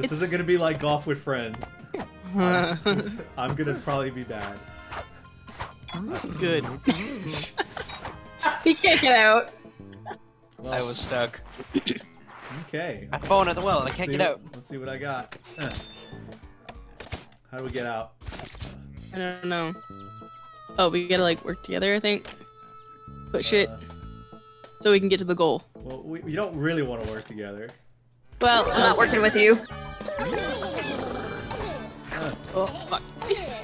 This isn't gonna be like Golf with Friends. I'm gonna probably be bad. Good. He can't get out. Well, I was stuck. Okay. I've fallen at the well and I can't get out. Let's see what I got. How do we get out? I don't know. Oh, we gotta like work together, I think. Push it. So we can get to the goal. Well, you don't really want to work together. Well, I'm not working with you. Oh, fuck.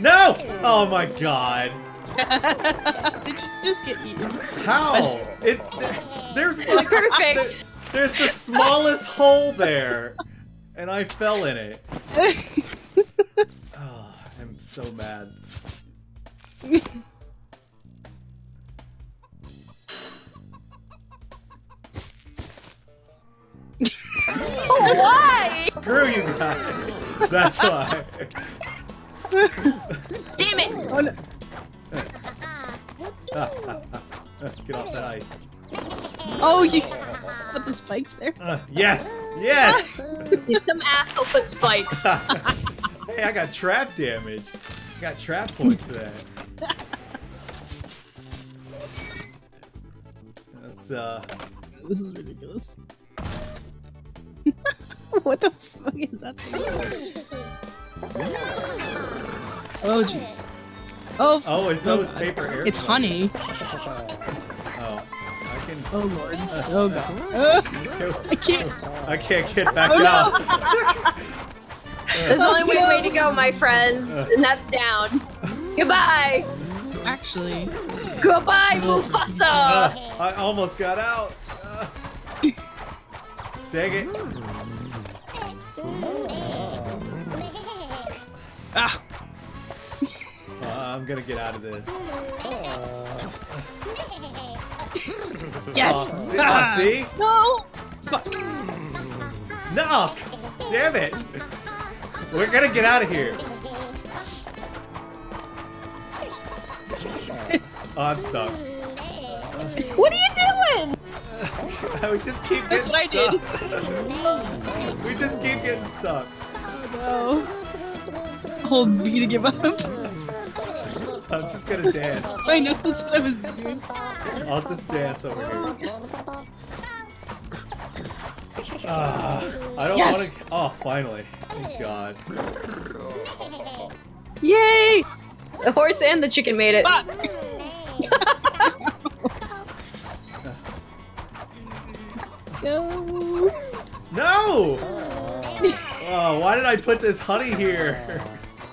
No! Oh my god. Did you just get eaten? How? There's like, perfect. There's the smallest hole there, and I fell in it. Oh, I'm so mad. Why? Screw you guys. That's why. Damn it! Oh, no. Get off that ice. Oh, you put the spikes there? Yes! Yes! Some asshole put spikes. Hey, I got trap damage. I got trap points for that. That's, This is ridiculous. What the fuck is that thing? Oh, jeez. Oh, oh, it's those paper airplanes. It's honey. Oh, I can. Oh lord. Oh god. Oh, I can't. I can't get back up. No. There's only one way to go, my friends, and that's down. Goodbye. Actually. Goodbye, Mufasa. I almost got out. Dang it. Ah. I'm gonna get out of this. Yes! See? No! Fuck. No! Damn it! We're gonna get out of here. Oh, I'm stuck. What are you doing? We just keep getting stuck. That's what I did. We just keep getting stuck. Oh no. Oh, I'm gonna give up. I'm just gonna dance. I know, that's what I was doing. I'll just dance over here. I don't want to. Oh, finally! Thank God. Yay! The horse and the chicken made it. Fuck. Go. No! Oh, why did I put this honey here?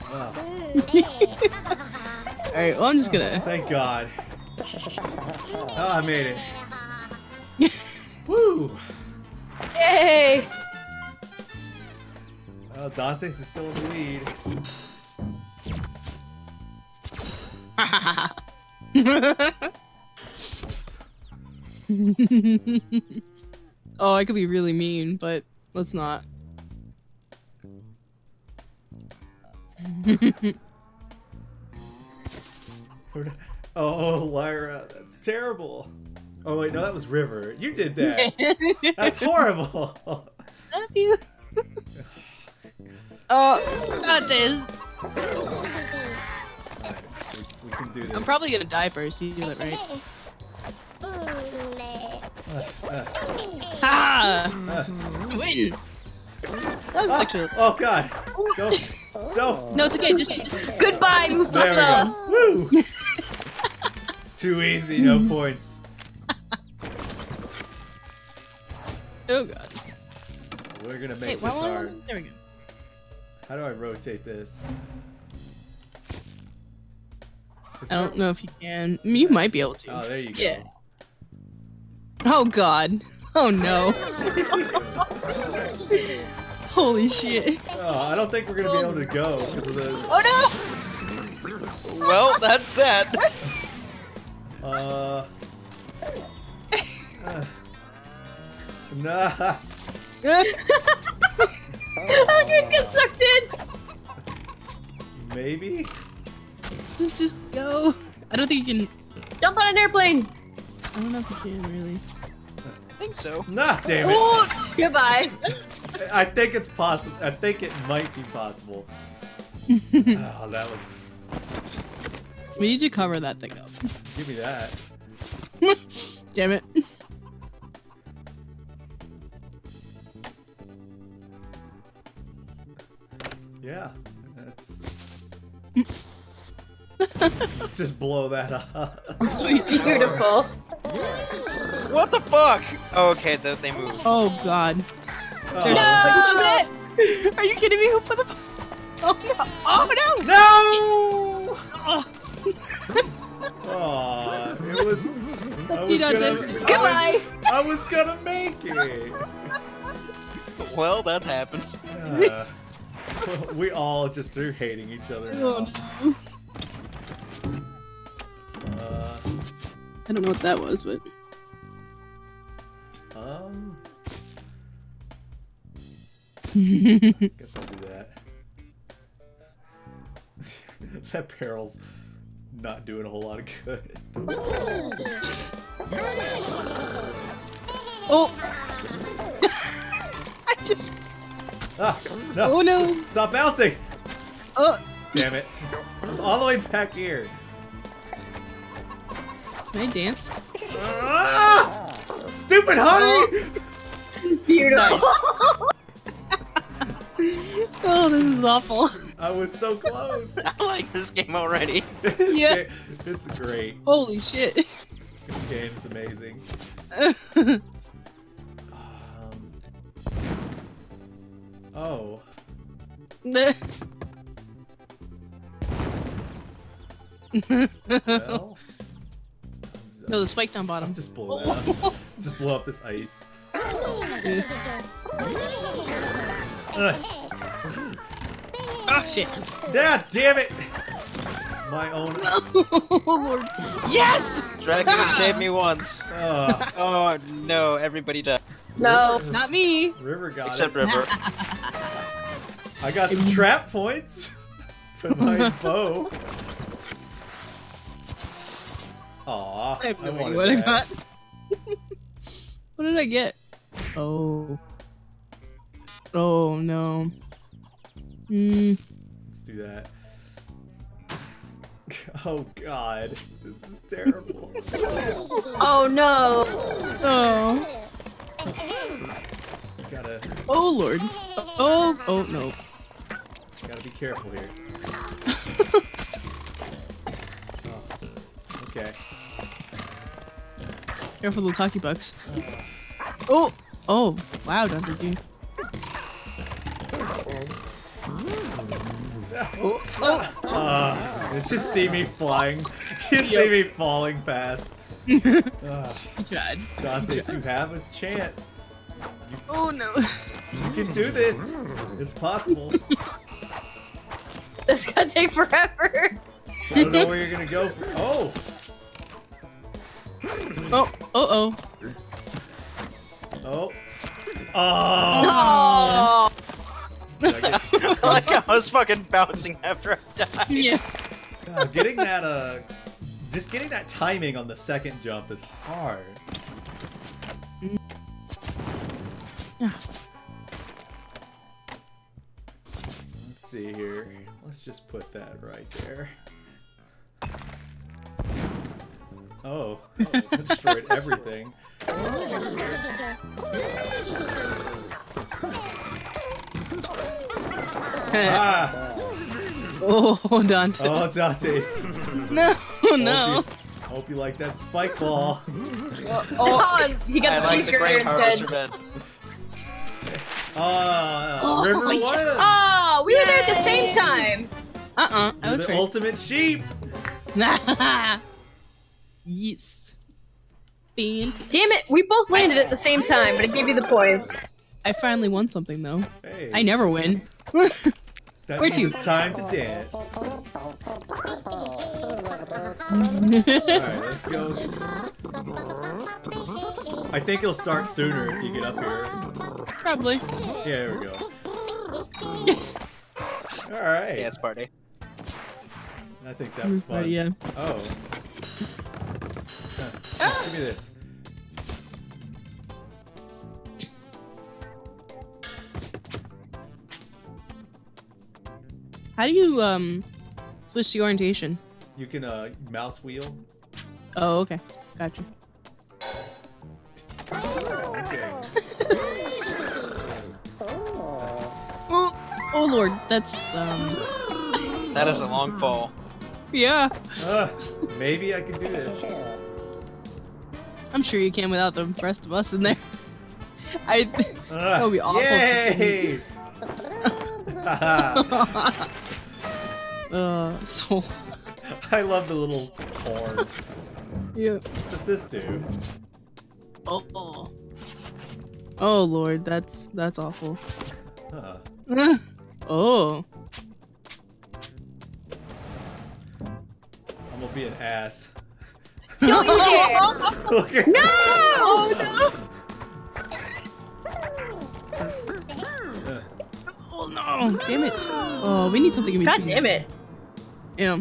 Oh. Alright, well, I'm just gonna. Thank God. Oh, I made it. Woo! Yay! Oh, Dante's is still in the lead. Oh, I could be really mean, but let's not. Oh, Lyra, that's terrible. Oh wait, no, that was River. You did that. That's horrible. Love you. Oh, that is. We can do this. I'm probably gonna die first. You do that, right? Wait. That was actually. Oh God. Go. No! No, it's okay, just... Goodbye, Mufasa! There we go. Woo! Too easy, no points. Oh god. We're gonna make this hard. There we go. How do I rotate this? I don't know if you can. You might be able to. Oh, there you go. Yeah. Oh god. Oh no. Holy shit. Oh, I don't think we're gonna be able to go because of the... Oh no! Well, that's that. Nah. I just got sucked in! Maybe? Just go. I don't think you can... Jump on an airplane! I don't know if you can, really. I think so. Nah, damn it! Oh, goodbye. I think it's possible. I think it might be possible. Oh, that was... We need to cover that thing up. Give me that. Damn it. Yeah, that's... Let's just blow that up. Sweet, beautiful. What the fuck? Oh, okay, they moved. Oh god. Oh. No! Are you kidding me? Who put the... Oh no! Oh no! No! Oh, it was... I was gonna make it. Well, that happens. We all just are hating each other now. Oh, no. I don't know what that was, but... I guess I'll do that. That barrel's not doing a whole lot of good. Oh! I just... Ah, no. Oh no! Stop bouncing! Oh! Damn it! I'm all the way back here. Can I dance? Ah! Stupid honey! Oh. Beautiful. Oh, this is awful. I was so close. I like this game already. Yeah, it's great. Holy shit! This game's amazing. Oh. Well, no, the spike down bottom. Just blow that up. Just blow up this ice. Oh shit. Yeah, damn it! My own. Yes! Dracula shaved me once. Oh no, everybody died. No, River. Not me. River got Except it. River. I got some trap points for my bow. Aw, I have no idea what I got. What did I get? Oh. Oh no. Mm. Let's do that. Oh god, this is terrible. Oh no. Oh. Gotta... Oh lord! Oh! Oh no! Gotta be careful here. Oh, okay. Careful, little talkie bucks. Oh! Oh! Wow, Dr. G. Oh! Oh! Just see me flying. Just see me falling past. Dante, you have a chance. Oh no! You can do this. It's possible. This is gonna take forever. I don't know where you're gonna go. Oh! Oh! Oh! Oh! Oh! Oh! No! Like I was fucking bouncing after I died. Yeah. God, getting that just getting that timing on the second jump is hard. Let's see here. Let's just put that right there. Oh, I destroyed everything. Ah. Oh, Dante. Oh, Dante's. No, no. Hope you like that spike ball. Oh, he got the cheeseburger instead. River won! Oh, we were there at the same time! I was the ultimate sheep! Yes. Fantastic. Damn it, we both landed at the same time, but it gave you the points. I finally won something, though. Hey. I never win. That means it's time to dance. Alright, let's go. I think it'll start sooner if you get up here. Probably. Yeah, there we go. Alright. Dance party. I think that was fun. Party, yeah. Oh. Give me this. How do you switch the orientation? You can mouse wheel. Oh, okay. Gotcha. Okay. Oh lord, that's that is a long fall. Yeah. Maybe I can do this. I'm sure you can without the rest of us in there. That would be awful. Yay! So. I love the little corn. Yeah. What's this do? Oh, oh. Oh lord, that's awful. Huh. Oh. I'm gonna be an ass. Don't you dare! Okay. No! Oh no! Oh no! Damn it! Oh, we need something. God damn it! Yeah.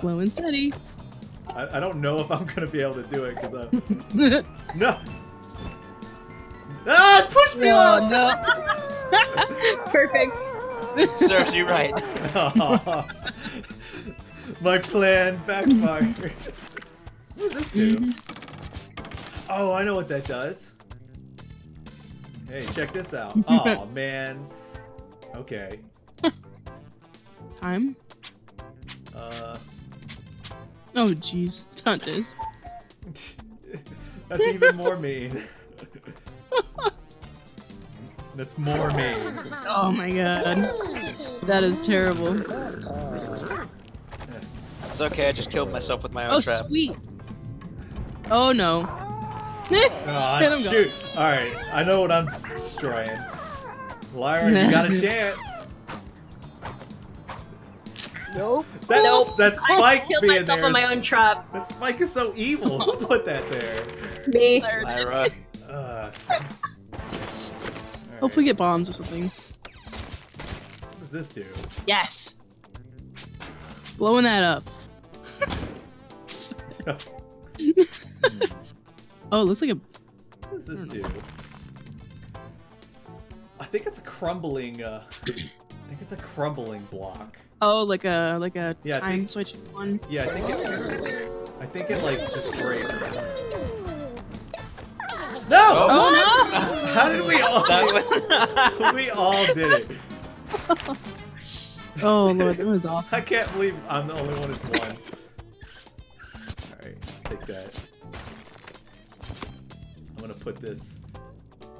Slow and steady. I don't know if I'm gonna be able to do it because I'm. No. Ah! Push me off! Oh, no. Perfect. Serves you right. Oh, my plan backfired. What does this do? Oh, I know what that does. Hey, check this out. Oh man. Okay. Time. Oh jeez, taunt is. That's even more mean. That's more mean. Oh my god. That is terrible. It's okay, I just killed myself with my own trap. Oh, sweet. Oh no. Oh, shoot. Alright, I know what I'm destroying. Liar, you got a chance. Nope. That spike I killed being myself there on my own trap. That spike is so evil. Who put that there? Me. Lyra. Hopefully get bombs or something. What does this do? Yes! Blowing that up. Oh, it looks like a... What does this do? I think it's a crumbling, I think it's a crumbling block. Oh, like a yeah, time switch one? Yeah, I think it like, just breaks. No! Oh, no! How did we all do it? We all did it. Oh lord, it was awful. I can't believe I'm the only one who's won. Alright, let's take that. I'm gonna put this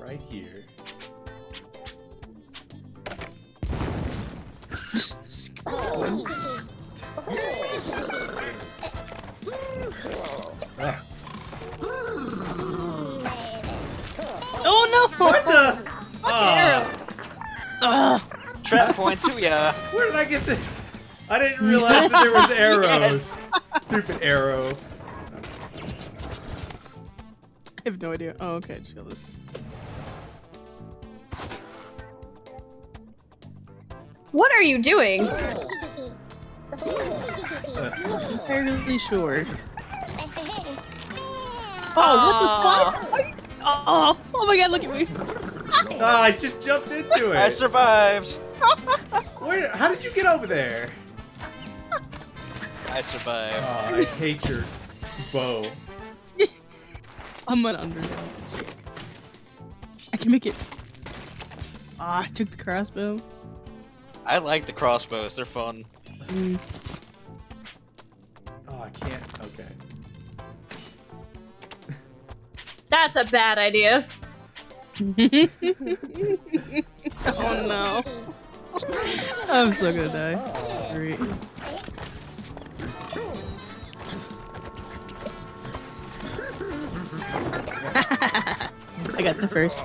right here. What the? Trap points, yeah. Where did I get the? I didn't realize that there was arrows. Yes. Stupid arrow. I have no idea. Oh, okay, just kill this. What are you doing? I'm fairly sure. Oh, what the fuck? Are you Oh, oh my god, look at me. Oh, I just jumped into it. I survived. Where? How did you get over there? I survived. Oh, I hate your bow. I'm an underdog. I can make it. Ah, I took the crossbow. I like the crossbows. They're fun. Mm. Oh, I can't. Okay. That's a bad idea. Oh no. I'm so gonna die. Great. I got the first.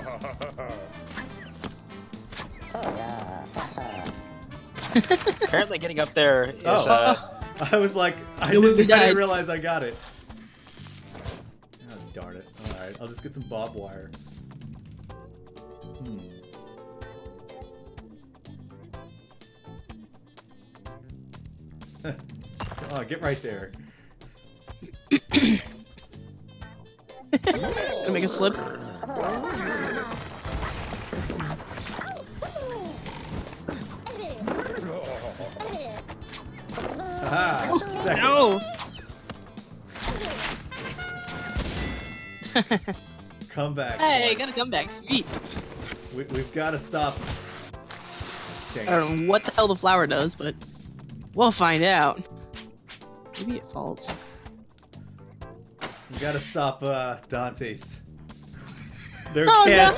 Apparently getting up there is I was like, I didn't realize I got it. Darn it. Alright, I'll just get some bob wire. Hmm. Oh, get right there. Gonna make a slip. Haha. No. Come back. Hey, got a comeback. Sweet. We've got to stop him. Okay. I don't know what the hell the flower does, but we'll find out. Maybe it falls. We gotta stop Dante's. There there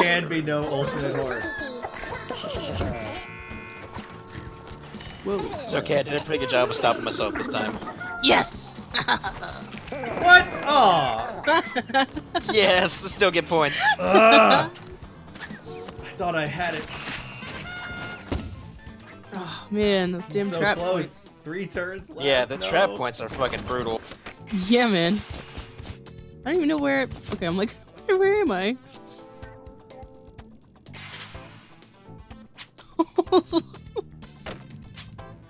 can be no ultimate horse. Whoa. It's okay. I did a pretty good job of stopping myself this time. Yes. What? Oh. Yes. I still get points. I thought I had it. Oh man, those damn trap points. 3 turns left. Yeah, the trap points are fucking brutal. Yeah, man. I don't even know where. Okay, I'm like, where am I?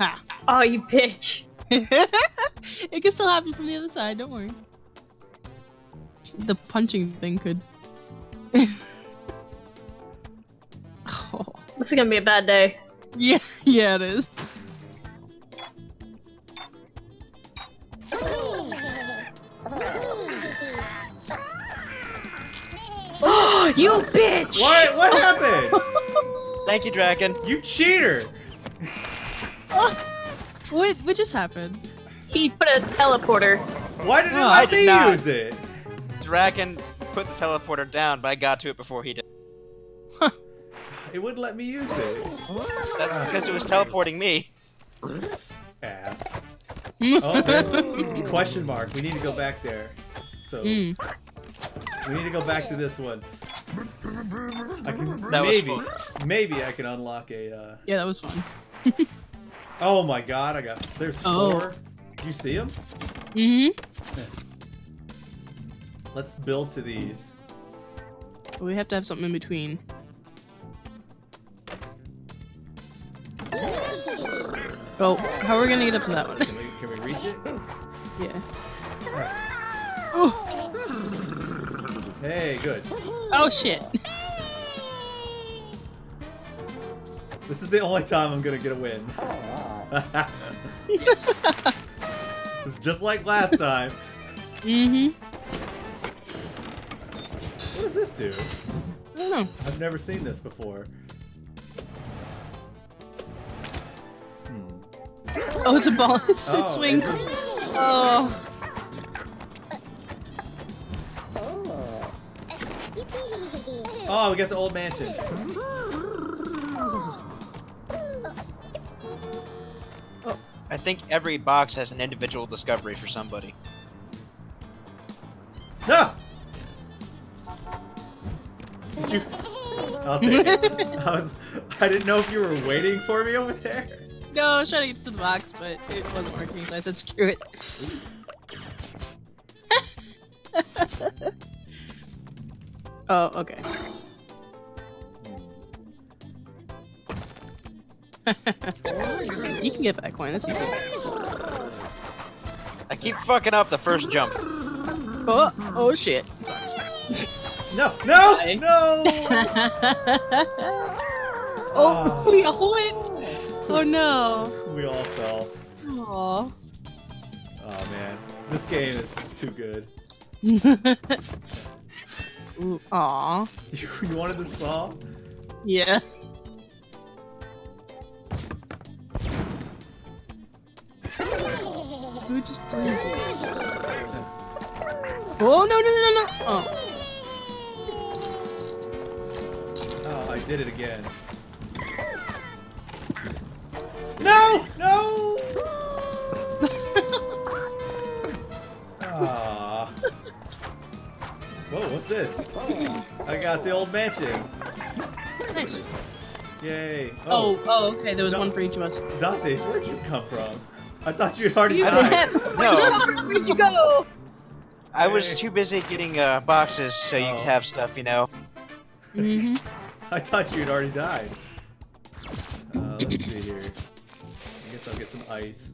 Ha. Oh, you bitch. It can still happen from the other side, don't worry. The punching thing could. Oh. This is gonna be a bad day. Yeah, yeah, it is. Oh, you bitch! What? What happened? Thank you, Draken. You cheater! What just happened? He put a teleporter. Why didn't I use it? Draken put the teleporter down, but I got to it before he did. Huh. It wouldn't let me use it. What? That's because it was teleporting me. This ass. Oh, there's a question mark. We need to go back there. So. Mm. We need to go back to this one. I can, maybe I can unlock a. Yeah, that was fun. Oh my god, I got. There's 4. You see them? Mm-hmm. Yeah. Let's build to these. We have to have something in between. Oh, how are we gonna get up to that one? Can we reach it? Yeah. All right. Oh. Hey, good. Oh shit. This is the only time I'm gonna get a win. It's just like last time. Mm-hmm. What does this do? I don't know. I've never seen this before. Hmm. Oh, it's a ball. It's a swing. It's a... Oh. Oh, we got the old mansion. Oh. I think every box has an individual discovery for somebody. No! Did you... I'll take it. I didn't know if you were waiting for me over there. No, I was trying to get to the box, but it wasn't working, so I said screw it. Oh, okay. You can get that coin, that's easy. I keep fucking up the first jump. Oh, oh shit. No, no, no! Oh, we all went! Oh no. We all fell. Aww. Oh man, this game is too good. Ooh, aw. You wanted the saw? Yeah. Who just threw it? Oh, no. Oh. Oh, I did it again. No! No! Aww. Whoa, what's this? I got the old mansion. Nice. Yay. Oh, okay, there was one for each of us. Dante's, where'd you come from? I thought you'd already died. No. Where'd you go? I was too busy getting boxes so you could have stuff, you know. Mm-hmm. I thought you'd already died. Let's see here. I guess I'll get some ice.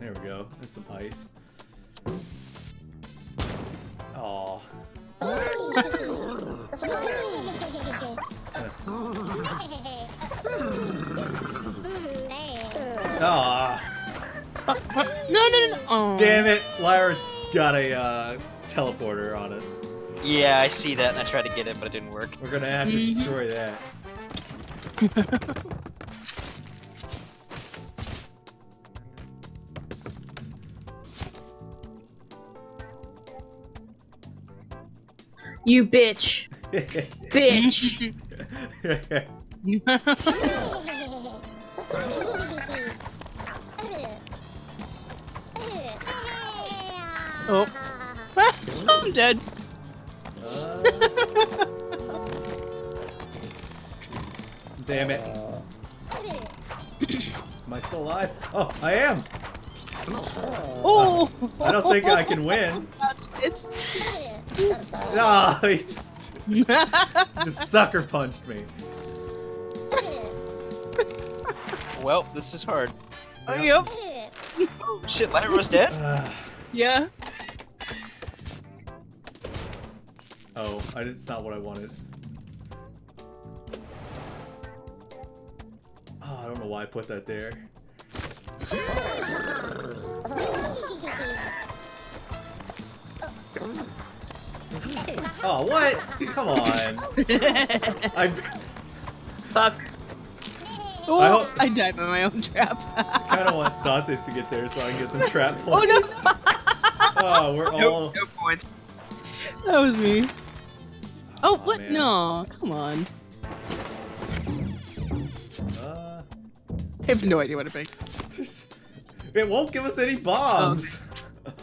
There we go. That's some ice. Aww. Ah. No. Oh. Damn it, Lyra got a teleporter on us. Yeah, I see that, and I tried to get it, but it didn't work. We're gonna have to destroy that. You bitch. Bitch. Oh. I'm dead. Damn it. Am I still alive? Oh, I am! Oh! I don't think I can win. It's... Oh, he just sucker punched me. Well, this is hard. Oh, yep. Oh, shit, Lyra's dead? Yeah. Oh, it's not what I wanted. Oh, I don't know why I put that there. Oh, what? Come on. Fuck. Oh, I died by my own trap. I kinda want Dante's to get there so I can get some trap points. Oh, no. Oh, we're all... No points. That was me. Oh, what? Man. No, come on. I have no idea what it makes. It won't give us any bombs. Oh, okay.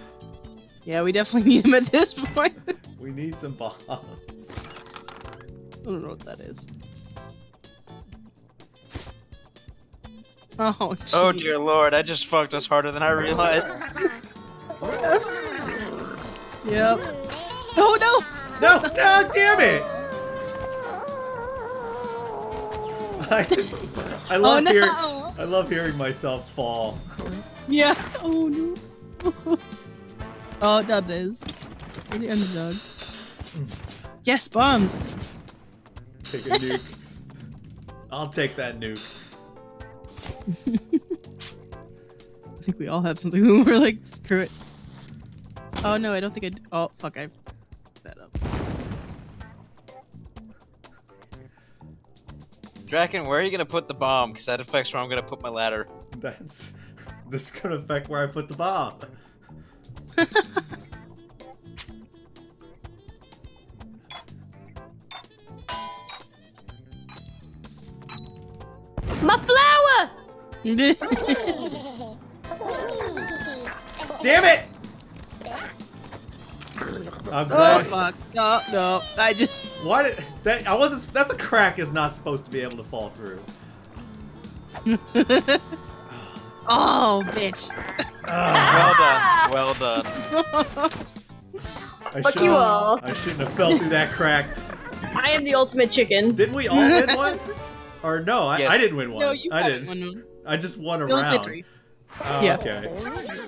Yeah, we definitely need them at this point. We need some bombs. I don't know what that is. Oh, geez. Oh dear lord, I just fucked us harder than I realized. Yep. Oh no! No! No! Damn it! I love I love hearing myself fall. Yeah. Oh no. Oh, that is. We're the underdog. Yes, bombs. Take a nuke. I'll take that nuke. I think we all have something when we're like, screw it. Oh no, I don't think I do. Oh, fuck, I fucked that up. Draken, where are you gonna put the bomb? Because that affects where I'm gonna put my ladder. This is gonna affect where I put the bomb. My flower! Damn it! I'm glad. Oh fuck! No, no! I just. Why did that? I wasn't. That's a crack. Is not supposed to be able to fall through. Oh, bitch! Oh, well done. Well done. Fuck you all! I shouldn't have fell through that crack. I am the ultimate chicken. Didn't we all win one? Or no? Yes. I didn't win one. No, you didn't. I just won a round. Oh, yeah. Okay.